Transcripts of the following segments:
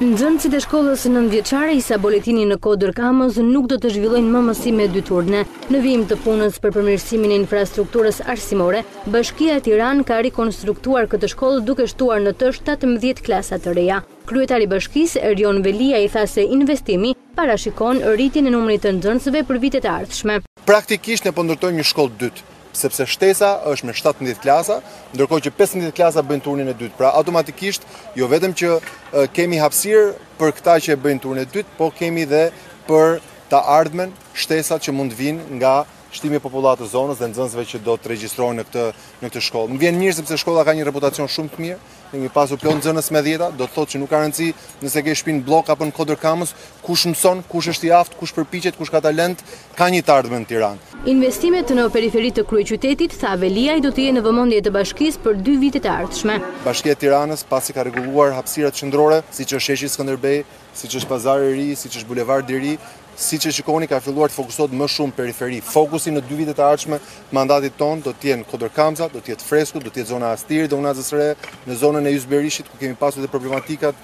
Nxënësit e shkollës nënvjeçare Isa Boletini në Kodër Kamëz nuk do të zhvillojnë më mësime dyturne. Në vijim të punës për përmirësimin e infrastrukturës arsimore, Bashkia Tiranë ka rikonstruktuar këtë shkollë duke shtuar në të 17 klasa të reja. Kryetari i Bashkisë Erion Veliaj tha se investimi parashikon rritjen e numrit të nxënësve për vitet e ardhshme. Praktikisht ne po ndërtojmë një shkollë dytë. Sepse shtesa është me 17 klasa, ndërkohë që 15 klasa bëjnë turnin e dytë. Pra automatikisht jo vetëm që kemi hapësirë për këta që e bëjnë turnin e dytë, po kemi dhe për të ardhmen shtesat që mund vinë nga shtimi i popullatës zonës dhe nxënësve që do të regjistrohen në këtë shkollë. Më vjen mirë sepse shkolla ka një reputacion shumë të mirë. Kemi pasur plot nxënës me 10, do të thotë që nuk ka rëndësi nëse ke shtëpinë blok apo në Kodër Kamëz, kush mëson, kush është i aftë, kush përpiqet, kush ka talent, ka një të ardhmen në Tiranë. Investimet në periferitë të kryeqytetit, tha Veliaj, do të jenë në vëmendje të bashkisë për 2 vitet e ardhshme. Bashkia e Tiranës pasi ka rregulluar hapësirat qendrore, siç është Sheshi Skënderbej, siç është Pazari i Ri, siç është bulevard i ri, siç e shikoni ka filluar të fokusohet më shumë periferi. Fokusi në 2 vitet e ardhshme të mandatit ton do të jenë Kodër Kamëza, do të jetë freskut, do të jetë zona e Astirit dhe Unazës Re, në zonën e Yzberishit ku kemi pasur edhe problematikat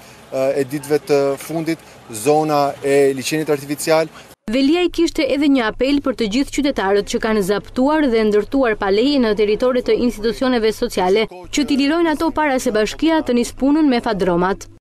e ditëve të fundit, zona e liçenit artificial. Veliaj kishte edhe një apel për të gjithë qytetarët që kanë zaptuar dhe ndërtuar pa leje në teritorit të institucioneve sociale, që t'i lirojnë ato para se bashkia të nisë punën me fadromat.